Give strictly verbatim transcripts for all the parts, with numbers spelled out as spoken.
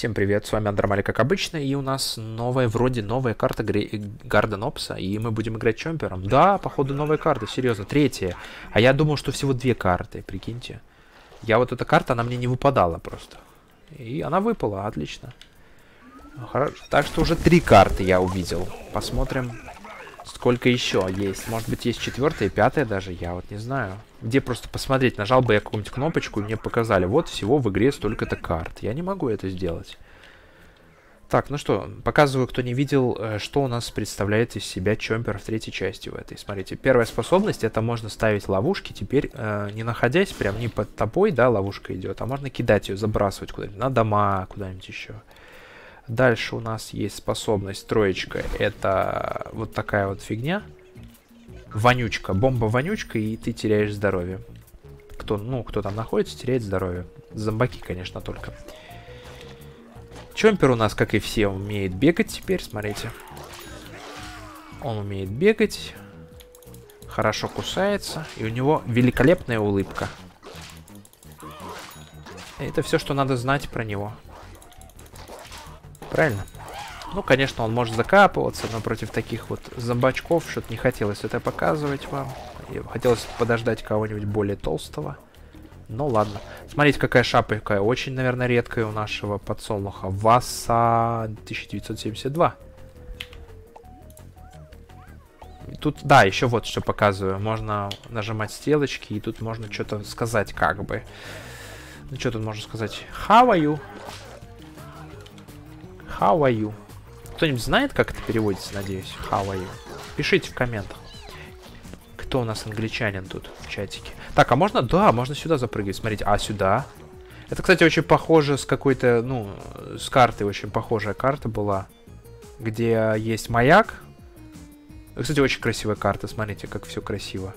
Всем привет, с вами Андромалик, как обычно, и у нас новая, вроде новая карта Гарден Опса, и мы будем играть чемпером. Да, походу новая карта, серьезно, третья. А я думал, что всего две карты, прикиньте. Я вот эта карта, она мне не выпадала просто. И она выпала, отлично. Хорошо. Так что уже три карты я увидел. Посмотрим, сколько еще есть. Может быть, есть четвертая, пятая даже, я вот не знаю. Где просто посмотреть, нажал бы я какую-нибудь кнопочку, и мне показали, вот всего в игре столько-то карт. Я не могу это сделать. Так, ну что, показываю, кто не видел, что у нас представляет из себя чемпер в третьей части в этой. Смотрите, первая способность, это можно ставить ловушки, теперь э, не находясь, прям не под тобой, да, ловушка идет, а можно кидать ее, забрасывать куда-нибудь, на дома, куда-нибудь еще. Дальше у нас есть способность троечка, это вот такая вот фигня. Вонючка, бомба-вонючка, и ты теряешь здоровье. Кто, ну, кто там находится, теряет здоровье. Зомбаки, конечно, только. Чемпер у нас, как и все, умеет бегать теперь, смотрите. Он умеет бегать, хорошо кусается, и у него великолепная улыбка. Это все, что надо знать про него. Правильно? Ну, конечно, он может закапываться, но против таких вот зомбачков что-то не хотелось это показывать вам. Хотелось подождать кого-нибудь более толстого. Ну, ладно. Смотрите, какая шапка, очень, наверное, редкая у нашего подсолнуха. ВАСА тысяча девятьсот семьдесят два. Тут, да, еще вот что показываю. Можно нажимать стрелочки, и тут можно что-то сказать как бы. Ну, что тут можно сказать? How are you? How are you? Кто-нибудь знает, как это переводится, надеюсь? How are you? Пишите в комментах. Кто у нас англичанин тут в чатике? Так, а можно... Да, можно сюда запрыгивать. Смотрите, а сюда? Это, кстати, очень похоже с какой-то... Ну, с карты очень похожая карта была. Где есть маяк. Кстати, очень красивая карта. Смотрите, как все красиво.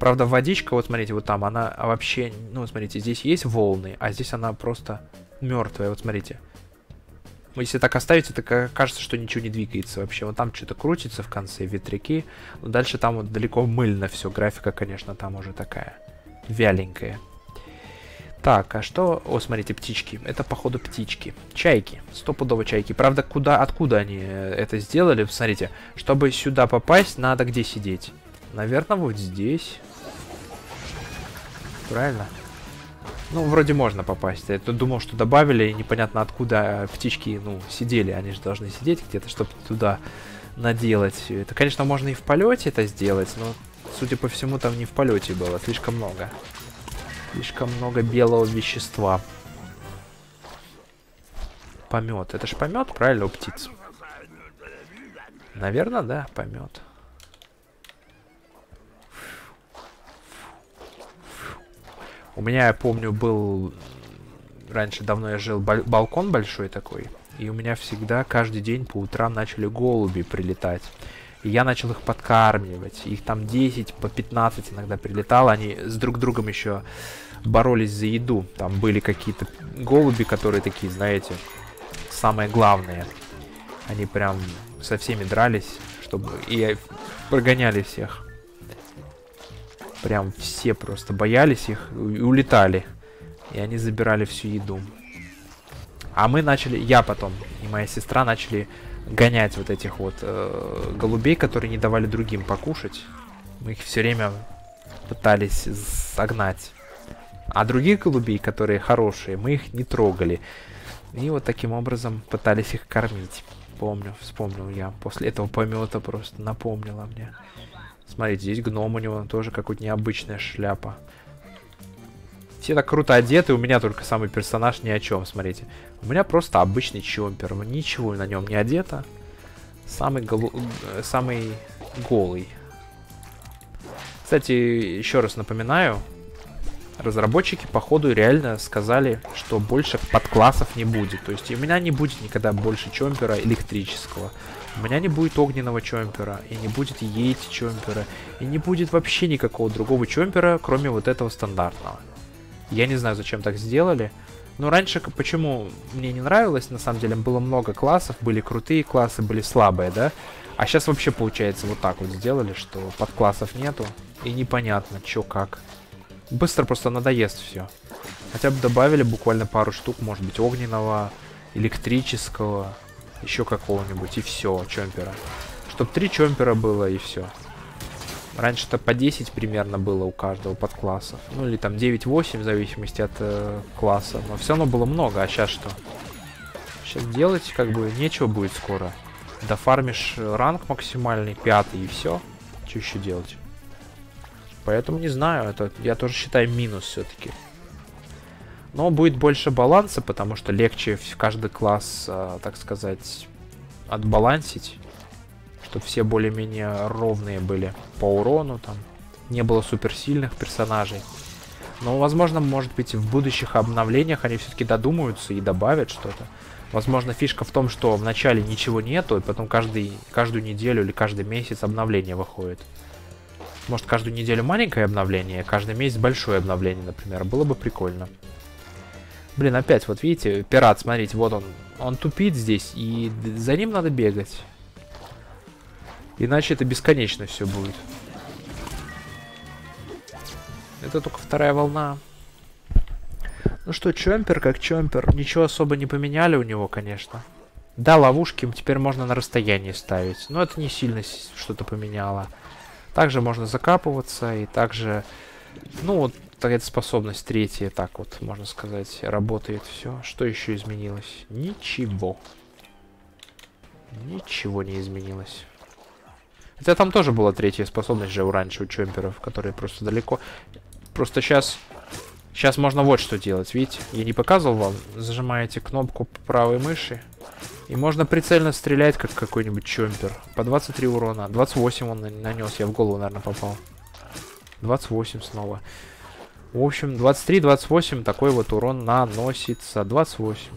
Правда, водичка, вот смотрите, вот там она вообще... Ну, смотрите, здесь есть волны, а здесь она просто мертвая. Вот смотрите. Если так оставить, это кажется, что ничего не двигается вообще. Вот там что-то крутится в конце, ветряки. Но дальше там вот далеко мыльно все. Графика, конечно, там уже такая вяленькая. Так, а что... О, смотрите, птички. Это, походу, птички. Чайки. Стопудово чайки. Правда, куда, откуда они это сделали? Смотрите, чтобы сюда попасть, надо где сидеть? Наверное, вот здесь. Правильно? Ну, вроде можно попасть. Я тут думал, что добавили, и непонятно откуда птички, ну, сидели. Они же должны сидеть где-то, чтобы туда наделать. Это, конечно, можно и в полете это сделать, но, судя по всему, там не в полете было. Слишком много. Слишком много белого вещества. Помет. Это же помет, правильно, у птиц? Наверное, да, помет. У меня, я помню, был... Раньше давно я жил, бал балкон большой такой. И у меня всегда, каждый день по утрам начали голуби прилетать. И я начал их подкармливать. Их там десять по пятнадцать иногда прилетало. Они с друг другом еще боролись за еду. Там были какие-то голуби, которые такие, знаете, самые главные. Они прям со всеми дрались, чтобы... И прогоняли всех. Прям все просто боялись их и улетали. И они забирали всю еду. А мы начали, я потом и моя сестра начали гонять вот этих вот э, голубей, которые не давали другим покушать. Мы их все время пытались согнать. А других голубей, которые хорошие, мы их не трогали. И вот таким образом пытались их кормить. Помню, вспомнил я. После этого помета просто напомнила мне. Смотрите, здесь гном, у него тоже какая-то необычная шляпа. Все так круто одеты, у меня только самый персонаж ни о чем, смотрите. У меня просто обычный чемпер, ничего на нем не одето. Самый, голу... Самый голый. Кстати, еще раз напоминаю, разработчики, походу, реально сказали, что больше подклассов не будет. То есть у меня не будет никогда больше чемпера электрического. У меня не будет огненного чемпера, и не будет яйца чемпера, и не будет вообще никакого другого чемпера, кроме вот этого стандартного. Я не знаю, зачем так сделали. Но раньше, почему мне не нравилось, на самом деле, было много классов, были крутые классы, были слабые, да? А сейчас вообще получается вот так вот сделали, что подклассов нету, и непонятно, чё как. Быстро просто надоест все. Хотя бы добавили буквально пару штук, может быть, огненного... электрического, еще какого-нибудь, и все, чомпера. Чтоб три чомпера было, и все. Раньше-то по десять примерно было у каждого подклассов. Ну или там девять-восемь, в зависимости от э, класса. Но все равно было много, а сейчас что? Сейчас делать как бы нечего будет скоро. Дофармишь ранг максимальный, пятый, и все. Что еще делать? Поэтому не знаю, это я тоже считаю минус все-таки. Но будет больше баланса, потому что легче каждый класс, э, так сказать, отбалансить. Чтобы все более-менее ровные были по урону, там не было суперсильных персонажей. Но, возможно, может быть, в будущих обновлениях они все-таки додумаются и добавят что-то. Возможно, фишка в том, что вначале ничего нету, и потом каждый, каждую неделю или каждый месяц обновление выходит. Может, каждую неделю маленькое обновление, каждый месяц большое обновление, например. Было бы прикольно. Блин, опять, вот видите, пират, смотрите, вот он. Он тупит здесь, и за ним надо бегать. Иначе это бесконечно все будет. Это только вторая волна. Ну что, чомпер как чомпер. Ничего особо не поменяли у него, конечно. Да, ловушки теперь можно на расстоянии ставить. Но это не сильно что-то поменяло. Также можно закапываться. И также... Ну, вот такая способность третья. Так вот, можно сказать, работает все. Что еще изменилось? Ничего. Ничего не изменилось. Хотя там тоже была третья способность же раньше у чомперов, которые просто далеко. Просто сейчас... Сейчас можно вот что делать, видите? Я не показывал вам. Зажимаете кнопку правой мыши. И можно прицельно стрелять, как какой-нибудь чомпер. По двадцать три урона. двадцать восемь он нанес. Я в голову, наверное, попал. двадцать восемь снова. В общем, двадцать три — двадцать восемь такой вот урон наносится. двадцать восемь.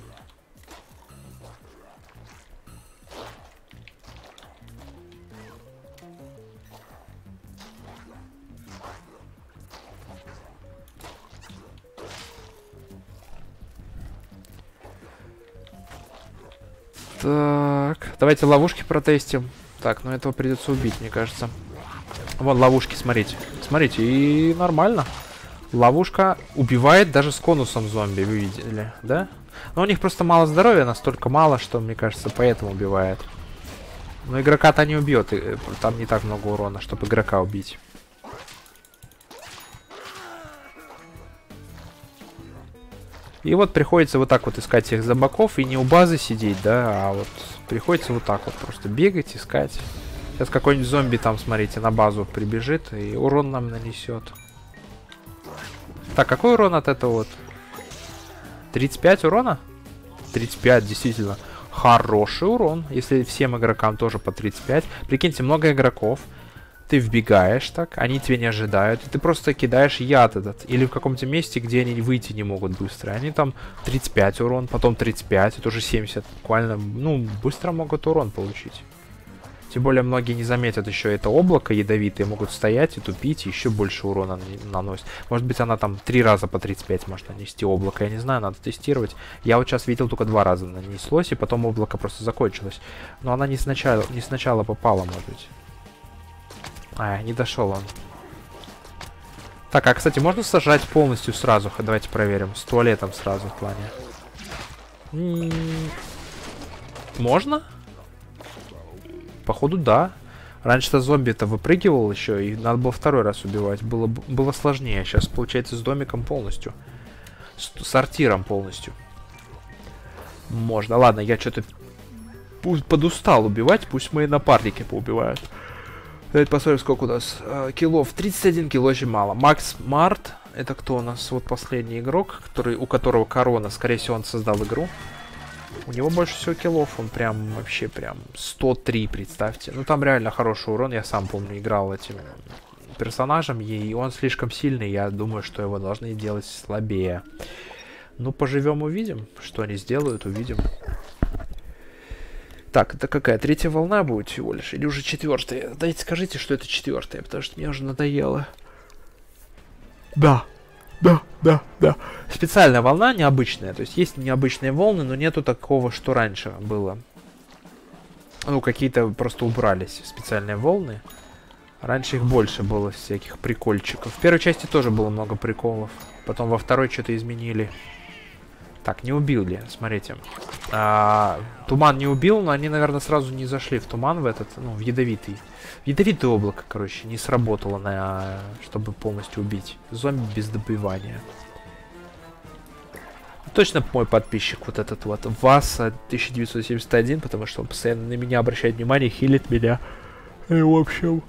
Так, давайте ловушки протестим. Так, но ну этого придется убить, мне кажется. Вон ловушки, смотрите. Смотрите, и нормально. Ловушка убивает даже с конусом зомби, вы видели, да? Но у них просто мало здоровья, настолько мало, что, мне кажется, поэтому убивает. Но игрока-то не убьет, и там не так много урона, чтобы игрока убить. И вот приходится вот так вот искать всех зомбаков. И не у базы сидеть, да, а вот приходится вот так вот просто бегать, искать. Сейчас какой-нибудь зомби там, смотрите, на базу прибежит и урон нам нанесет. Так, какой урон от этого вот? тридцать пять урона? тридцать пять, действительно. Хороший урон, если всем игрокам тоже по тридцать пять. Прикиньте, много игроков. Ты вбегаешь так, они тебя не ожидают, и ты просто кидаешь яд этот. Или в каком-то месте, где они выйти не могут быстро. Они там тридцать пять урон, потом тридцать пять, это уже семьдесят. Буквально, ну, быстро могут урон получить. Тем более, многие не заметят еще это облако ядовитое, могут стоять и тупить, и еще больше урона наносит. Может быть, она там три раза по тридцать пять может нанести облако, я не знаю, надо тестировать. Я вот сейчас видел, только два раза нанеслось, и потом облако просто закончилось. Но она не сначала, не сначала попала, может быть. А, не дошел он. Так, а, кстати, можно сажать полностью сразу? Давайте проверим. С туалетом сразу в плане. М-м-м. Можно? Походу, да. Раньше-то зомби-то выпрыгивал еще, и надо было второй раз убивать. Было, было сложнее. Сейчас, получается, с домиком полностью. С сортиром полностью. Можно. Ладно, я что-то подустал убивать. Пусть мои напарники поубивают. Давайте посмотрим, сколько у нас э, киллов. тридцать один килл, очень мало. Макс Март, это кто у нас? Вот последний игрок, который, у которого корона. Скорее всего, он создал игру. У него больше всего киллов. Он прям, вообще прям сто три, представьте. Ну, там реально хороший урон. Я сам, помню, играл этим персонажем. И он слишком сильный. Я думаю, что его должны делать слабее. Ну, поживем, увидим. Что они сделают, увидим. Так, это какая? Третья волна будет всего лишь? Или уже четвертая? Дайте скажите, что это четвертая, потому что мне уже надоело. Да, да, да, да. Специальная волна необычная. То есть есть необычные волны, но нету такого, что раньше было. Ну, какие-то просто убрались специальные волны. Раньше их больше было всяких прикольчиков. В первой части тоже было много приколов. Потом во второй что-то изменили. Так, не убили, смотрите. А, туман не убил, но они, наверное, сразу не зашли в туман, в этот, ну, в ядовитый. В ядовитое облако, короче, не сработало, на, чтобы полностью убить. Зомби без добивания. Точно мой подписчик, вот этот вот, ВАСА тысяча девятьсот семьдесят один, потому что он постоянно на меня обращает внимание, хилит меня. И, в общем...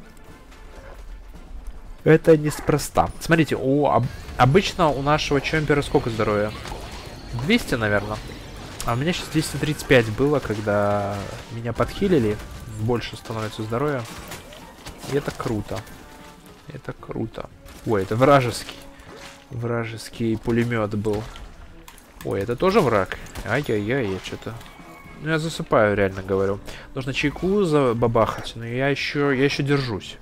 Это неспроста. Смотрите, у, об, обычно у нашего чемпера сколько здоровья? двести, наверное. А у меня сейчас двести тридцать пять было, когда меня подхилили. Больше становится здоровья. И это круто. Это круто. Ой, это вражеский. Вражеский пулемет был. Ой, это тоже враг. Ай-яй-яй, я что-то... Ну, я засыпаю, реально говорю. Нужно чайку забабахать, но я еще, я еще держусь.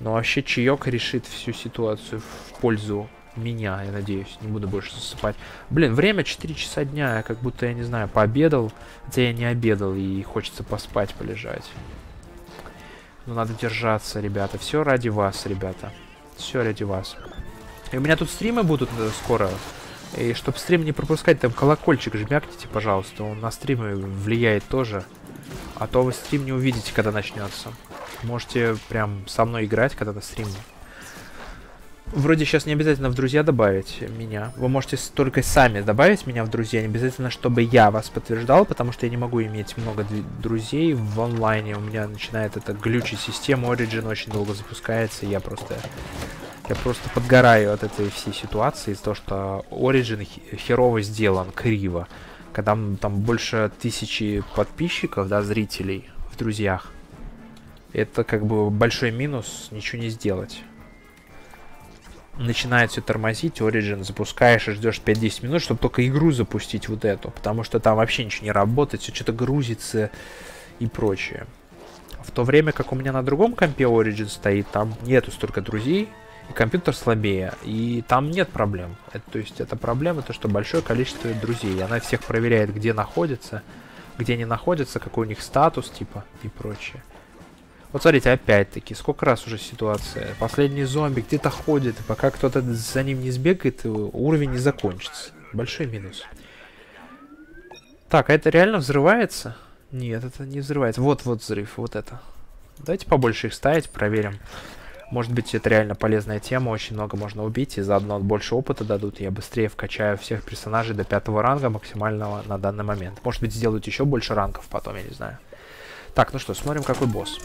Но вообще чаек решит всю ситуацию в пользу меня, я надеюсь. Не буду больше засыпать. Блин, время четыре часа дня. Я как будто, я не знаю, пообедал. Хотя я не обедал, и хочется поспать, полежать. Но надо держаться, ребята. Все ради вас, ребята. Все ради вас. И у меня тут стримы будут скоро. И чтобы стрим не пропускать, там колокольчик жмякните, пожалуйста. Он на стримы влияет тоже. А то вы стрим не увидите, когда начнется. Можете прям со мной играть, когда на стриме. Вроде сейчас не обязательно в друзья добавить меня. Вы можете только сами добавить меня в друзья. Не обязательно, чтобы я вас подтверждал, потому что я не могу иметь много друзей в онлайне. У меня начинает это глючить система. Origin очень долго запускается. Я просто, я просто подгораю от этой всей ситуации. Из-за того, что Origin херово сделан, криво. Когда там больше тысячи подписчиков, да, зрителей в друзьях. Это как бы большой минус, ничего не сделать. Начинает все тормозить, Origin запускаешь и ждешь пять-десять минут, чтобы только игру запустить вот эту. Потому что там вообще ничего не работает, все что-то грузится и прочее. В то время как у меня на другом компе Origin стоит, там нету столько друзей, и компьютер слабее, и там нет проблем. Это, то есть это проблема, то что большое количество друзей. Она всех проверяет, где находится, где не находится, какой у них статус типа и прочее. Вот смотрите, опять-таки, сколько раз уже ситуация. Последний зомби где-то ходит, и пока кто-то за ним не сбегает, уровень не закончится. Большой минус. Так, а это реально взрывается? Нет, это не взрывается. Вот-вот взрыв, вот это. Давайте побольше их ставить, проверим. Может быть, это реально полезная тема, очень много можно убить, и заодно больше опыта дадут. Я быстрее вкачаю всех персонажей до пятого ранга максимального на данный момент. Может быть, сделают еще больше рангов потом, я не знаю. Так, ну что, смотрим, какой босс.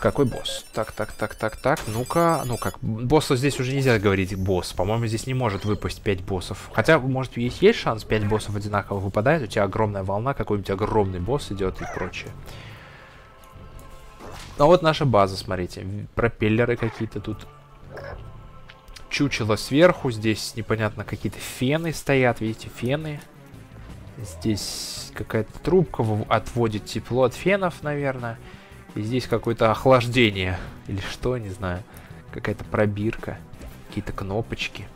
Какой босс? Так, так, так, так, так. Ну-ка, ну как. Боссу здесь уже нельзя говорить босс. По-моему, здесь не может выпасть пять боссов. Хотя, может, есть, есть шанс, пять боссов одинаково выпадает. У тебя огромная волна, какой-нибудь огромный босс идет и прочее. А вот наша база, смотрите. Пропеллеры какие-то тут. Чучело сверху. Здесь непонятно, какие-то фены стоят. Видите, фены. Здесь какая-то трубка отводит тепло от фенов, наверное. И здесь какое-то охлаждение. Или что, не знаю. Какая-то пробирка. Какие-то кнопочки.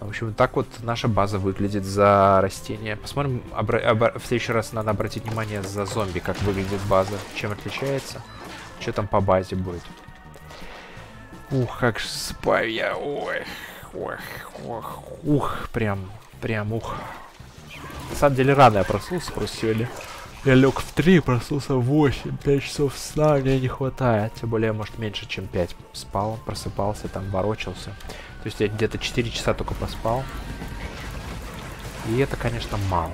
В общем, так вот наша база выглядит за растения. Посмотрим, в следующий раз надо обратить внимание за зомби, как выглядит база. Чем отличается. Что там по базе будет. Ух, как же спаю я. Ох, ох, ох. Ух, прям, прям ух. На самом деле рано я проснулся просто сегодня. Я лег в три, проснулся в восемь, пять часов сна мне не хватает. Тем более, может, меньше, чем пять спал, просыпался, там ворочался. То есть я где-то четыре часа только поспал. И это, конечно, мало.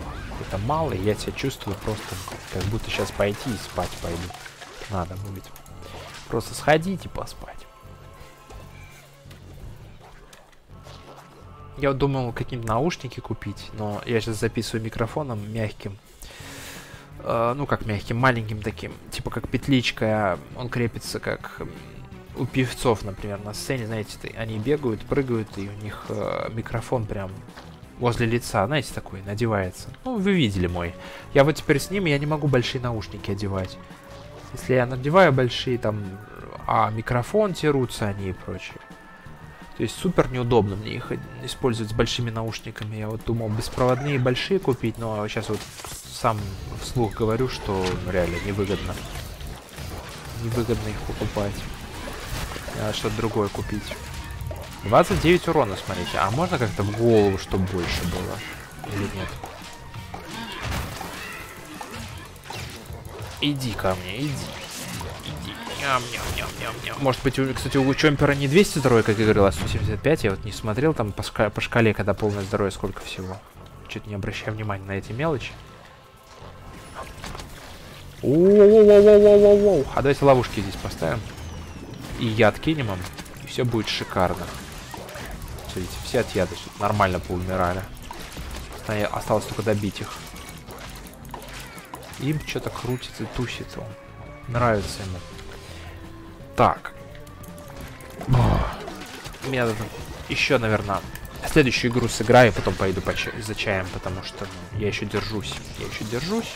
Это мало, и я себя чувствую просто, как будто сейчас пойти и спать пойду. Надо будет. Просто сходить и поспать. Я думал, какие-нибудь наушники купить, но я сейчас записываю микрофоном мягким. Ну, как мягким, маленьким таким. Типа как петличка. Он крепится как у певцов, например, на сцене. Знаете, они бегают, прыгают, и у них э, микрофон прям возле лица. Знаете, такой надевается. Ну, вы видели мой. Я вот теперь с ним, я не могу большие наушники одевать. Если я надеваю большие, там... А микрофон терутся они и прочее. То есть супер неудобно мне их использовать с большими наушниками. Я вот думал, беспроводные большие купить, но сейчас вот... Сам вслух говорю, что реально невыгодно. Невыгодно их покупать. Надо что-то другое купить. двадцать девять урона, смотрите. А можно как-то в голову, чтобы больше было? Или нет? Иди ко мне, иди. Иди. Ням, ням, ням, ням, ням. Может быть, у, кстати, у Чомпера не двести здоровья, как я говорил, а сто семьдесят пять. Я вот не смотрел там по, шка по шкале, когда полное здоровье, сколько всего. Чуть не обращаю внимания на эти мелочи. О-о-о-о-о-о-о-о-о. А давайте ловушки здесь поставим. И яд кинем им. И все будет шикарно. Смотрите, все от яда нормально поумирали. Осталось только добить их. Им что-то крутится, тусится. Нравится ему. Так. Мне надо еще, наверное, следующую игру сыграю, потом пойду по ча за чаем, потому что я еще держусь. Я еще держусь.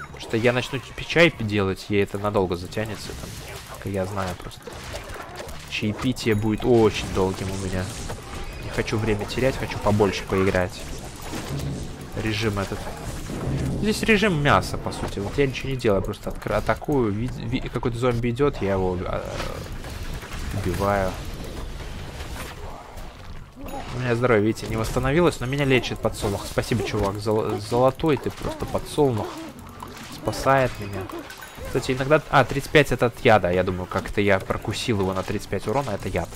Потому что я начну чай делать, и это надолго затянется. Там, как я знаю просто. Чаепитие будет очень долгим у меня. Не хочу время терять, хочу побольше поиграть. Режим этот. Здесь режим мяса, по сути. Вот я ничего не делаю, просто атакую. Какой-то зомби идет, я его убиваю. У меня здоровье, видите, не восстановилось, но меня лечит подсолнух. Спасибо, чувак, зол золотой ты просто, подсолнух. Спасает меня. Кстати, иногда... А, тридцать пять это от яда. Я думаю, как-то я прокусил его на тридцать пять урона, это яд.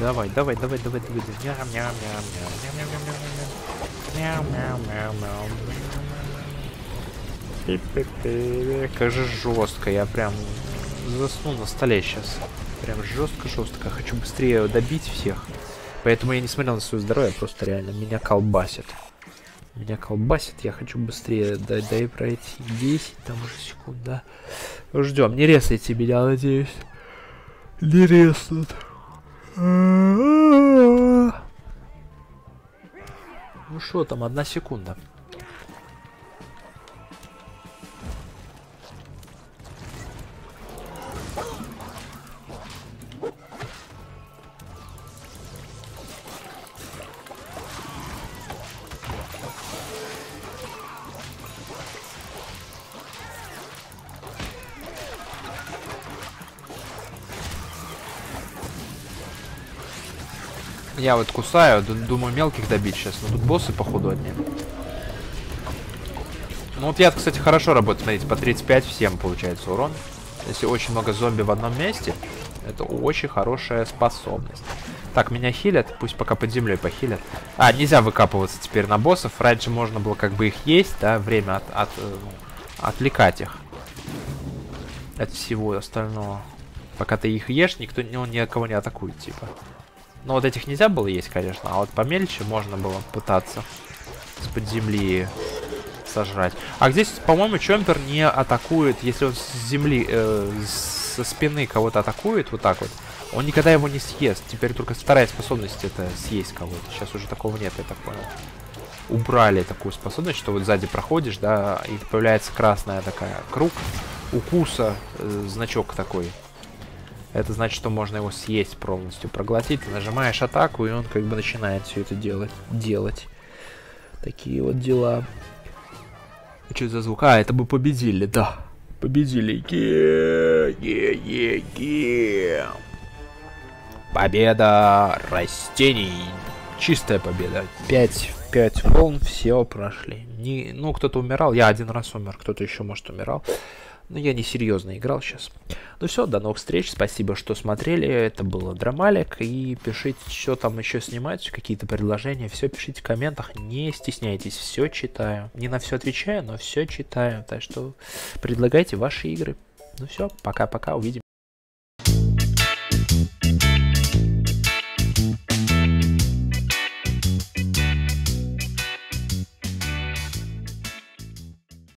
Давай, давай, давай, давай, давай. Как же жестко, я прям засну на столе сейчас. Прям жестко-жестко. Хочу быстрее добить всех. Поэтому я не смотрел на свое здоровье, просто реально меня колбасит. Меня колбасит, я хочу быстрее дай, дай пройти десять, там уже секунда. Ждем, не резайте меня, надеюсь. Не резнут. Ну что там, одна секунда. Я вот кусаю, думаю мелких добить сейчас, но тут боссы походу одни. Ну вот яд, кстати, хорошо работает, смотрите, по тридцать пять всем получается урон. Если очень много зомби в одном месте, это очень хорошая способность. Так, меня хилят, пусть пока под землей похилят. А, нельзя выкапываться теперь на боссов, раньше можно было как бы их есть, да, время от, от, отвлекать их от всего остального. Пока ты их ешь, никто, он никого не атакует, типа. Но вот этих нельзя было есть, конечно, а вот помельче можно было пытаться с-под земли сожрать. А здесь, по-моему, Чомпер не атакует, если он с земли, э, со спины кого-то атакует, вот так вот, он никогда его не съест. Теперь только вторая способность — это съесть кого-то. Сейчас уже такого нет, я так понял. Убрали такую способность, что вот сзади проходишь, да, и появляется красная такая круг, укуса, э, значок такой. Это значит, что можно его съесть полностью, проглотить. Ты нажимаешь атаку, и он как бы начинает все это делать. делать. Такие вот дела. Что за звук? А, это бы победили, да. Победили. Е-е-е-е. Победа растений. Чистая победа. Пять. Пять волн, все прошли. Не, ну, кто-то умирал. Я один раз умер, кто-то еще, может, умирал. Но я несерьезно играл сейчас. Ну все, до новых встреч. Спасибо, что смотрели. Это был Андромалик. И пишите, что там еще снимать, какие-то предложения. Все пишите в комментах. Не стесняйтесь, все читаю. Не на все отвечаю, но все читаю. Так что предлагайте ваши игры. Ну все, пока-пока, увидимся.